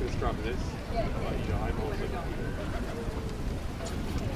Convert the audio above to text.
Just drop this. You know, I'm always looking for